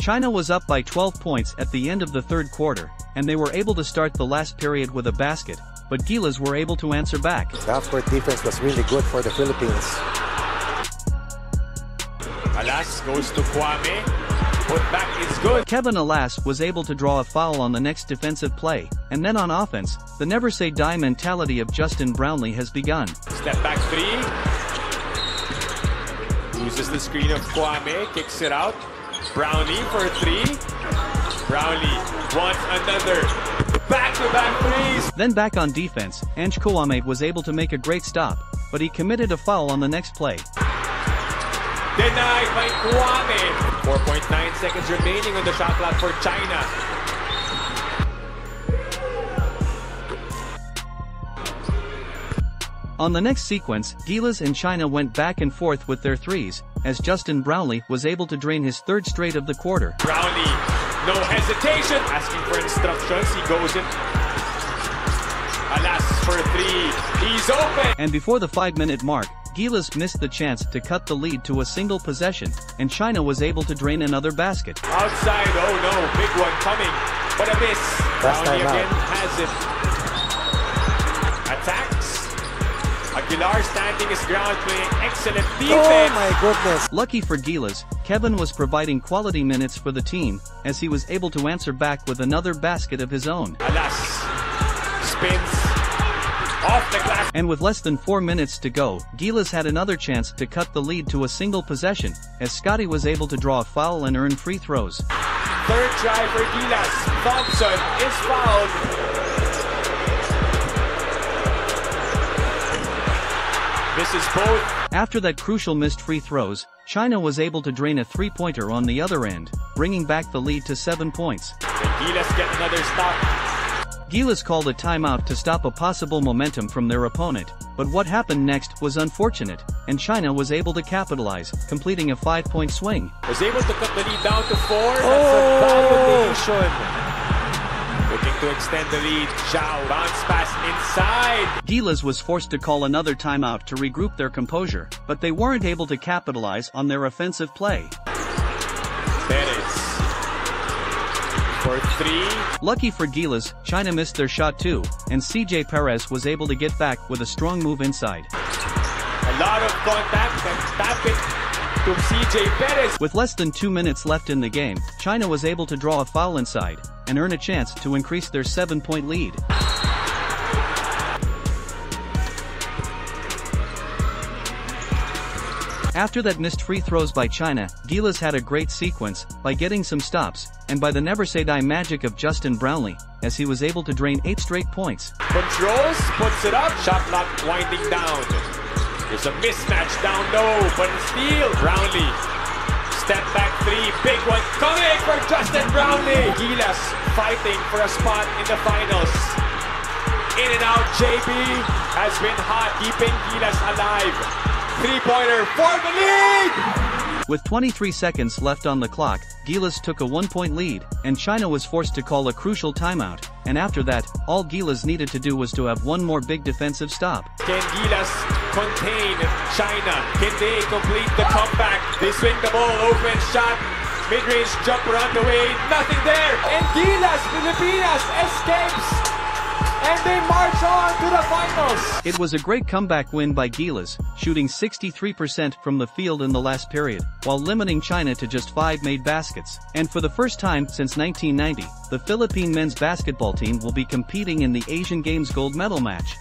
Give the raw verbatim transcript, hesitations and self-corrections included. China was up by twelve points at the end of the third quarter, and they were able to start the last period with a basket, but Gilas were able to answer back. That court defense was really good for the Philippines. Alas goes to Kwame, put back is good. Kevin Alas was able to draw a foul on the next defensive play, and then on offense, the never say die mentality of Justin Brownlee has begun. Step back three, uses the screen of Kwame, kicks it out. Brownlee for three. Brownlee wants another back-to-back threes. Then back on defense, Ansh Kwame was able to make a great stop, but he committed a foul on the next play. Denied by Kwame. four point nine seconds remaining on the shot clock for China. On the next sequence, Gilas and China went back and forth with their threes, as Justin Brownlee was able to drain his third straight of the quarter. Brownlee, no hesitation, asking for instructions, he goes in. Alas for three, he's open! And before the five-minute mark, Gilas missed the chance to cut the lead to a single possession, and China was able to drain another basket. Outside, oh no, big one coming, but a miss. That's Brownlee again has it. Attacks. Aguilar standing his ground, playing excellent defense. Oh my goodness. Lucky for Gilas, Kevin was providing quality minutes for the team, as he was able to answer back with another basket of his own. Alas, spins off the glass. And with less than four minutes to go, Gilas had another chance to cut the lead to a single possession, as Scotty was able to draw a foul and earn free throws. Third try for Gilas, Thompson is fouled. Misses both. After that crucial missed free throws, China was able to drain a three-pointer on the other end, bringing back the lead to seven points. Gilas get another stop. Gilas called a timeout to stop a possible momentum from their opponent, but what happened next was unfortunate, and China was able to capitalize, completing a five-point swing. Was able to cut the lead down to four. That's oh. a bad combination. Looking to extend the lead, Zhao bounce pass inside. Gilas was forced to call another timeout to regroup their composure, but they weren't able to capitalize on their offensive play. Perez for three. Lucky for Gilas, China missed their shot too, and C J Perez was able to get back with a strong move inside. A lot of contact and tap it. From C J Perez. With less than two minutes left in the game, China was able to draw a foul inside and earn a chance to increase their seven-point lead. After that missed free throws by China, Gilas had a great sequence by getting some stops and by the never say die magic of Justin Brownlee, as he was able to drain eight straight points. Controls, puts it up, shot clock winding down. There's a mismatch down low, but a steal. Brownlee, step back three, big one coming for Justin Brownlee. Gilas fighting for a spot in the finals. In and out, J P has been hot, keeping Gilas alive. Three-pointer for the lead! With twenty-three seconds left on the clock, Gilas took a one-point lead, and China was forced to call a crucial timeout, and after that, all Gilas needed to do was to have one more big defensive stop. Can Gilas contain China? Can they complete the comeback? They swing the ball, open shot, mid-range jumper on the way, nothing there! And Gilas Pilipinas escapes! And they march on to the finals! It was a great comeback win by Gilas, shooting sixty-three percent from the field in the last period, while limiting China to just five made baskets. And for the first time since nineteen ninety, the Philippine men's basketball team will be competing in the Asian Games gold medal match.